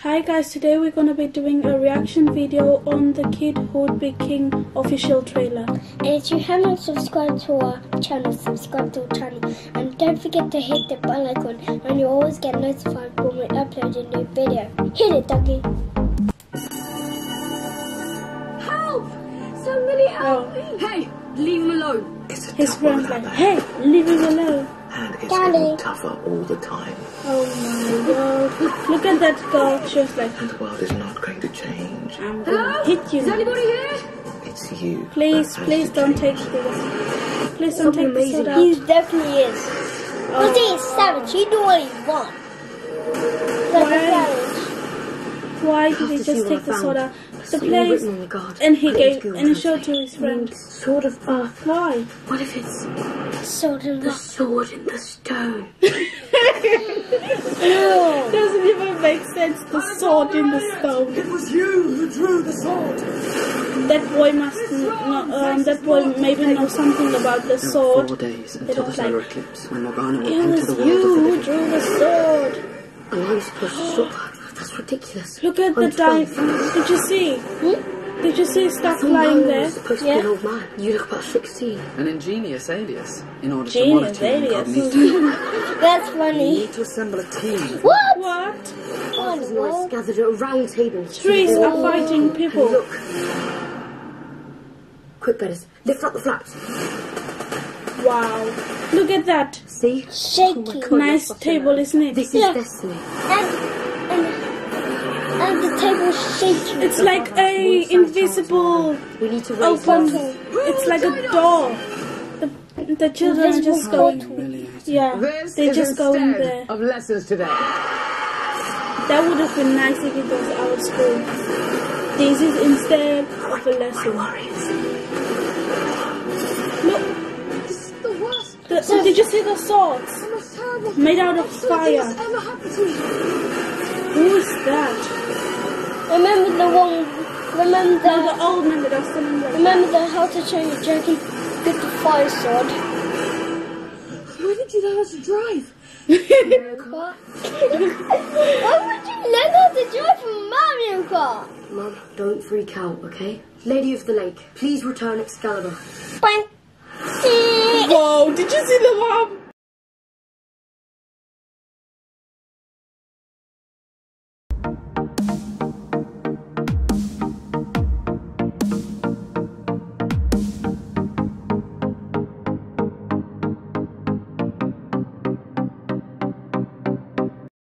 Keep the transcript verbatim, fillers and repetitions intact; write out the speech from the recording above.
Hi guys, today we're going to be doing a reaction video on The Kid Who Would Be King official trailer. And if you haven't subscribed to our channel, subscribe to our channel. And don't forget to hit the bell icon and you always get notified when we upload a new video. Hit it, doggy! Help! Somebody help oh. me! Hey, leave him alone! It's a His friend's like, hey, leave him alone! And it's Daddy. Getting tougher all the time. Oh my God! Look at that girl. She was like, and the world is not going to change. I'm gonna hit you. Is anybody here? It's you. Please, please don't change. take this. Please don't Something take this out. He definitely is. Because oh. he's savage. He do what he wants. Why? Why did he just take the sword out? The place, and he gave and he showed to his friend. Sword of Earth. Why? What if it's sword in the sword in the stone? No. Doesn't even make sense. The sword in the stone. It was you who drew the sword. That boy must not. Um, that boy maybe know something about the sword. Four days until the solar eclipse, when Morgana went into the world of the living. It was you who drew the sword. And I'm supposed to stop her. That's ridiculous. Look at the dive. Did you see? Hmm? Did you see stuff lying there? Yeah. An old man. You look about sixteen. An ingenious alias. In order Genius to monitor alias. To That's funny. You need to assemble a team. What? What? All the boys gathered at a round table. Trees are oh. fighting people. And look. Quick, betters. Lift up the flaps. Wow. Look at that. See? Shaky. Oh God, nice table, out. Isn't it? This yeah. is destiny. And And the table shaking. It's like a invisible we need to open. It's like a door. The, the children invisible just go. Yeah, this they just go in there. Of lessons today. That would have been nice if it was our school. This is instead of a lesson. Look, this is the worst. The, so did you see the swords made out of fire? Who is that? Remember the one, remember the, no, the old man that I was telling you. Remember the how to train your dragon with the fire sword. Why did you learn how to drive? Mario Kart. Why would you learn how to drive from Mario Kart? Mum, don't freak out, okay? Lady of the Lake, please return Excalibur. Bye. Whoa, did you see the mom?